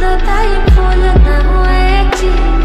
Hãy subscribe cho kênh Ghiền Mì Gõ để không bỏ lỡ những video hấp dẫn.